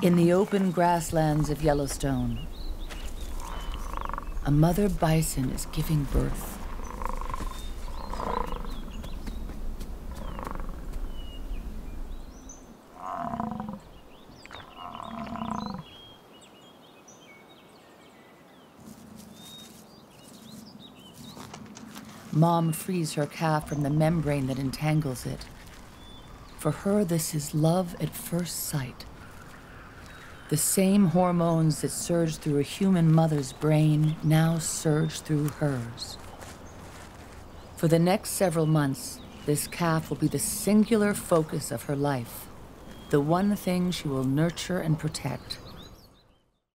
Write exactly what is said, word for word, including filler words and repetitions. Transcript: In the open grasslands of Yellowstone, a mother bison is giving birth. Mom frees her calf from the membrane that entangles it. For her, this is love at first sight. The same hormones that surge through a human mother's brain now surge through hers. For the next several months, this calf will be the singular focus of her life, the one thing she will nurture and protect.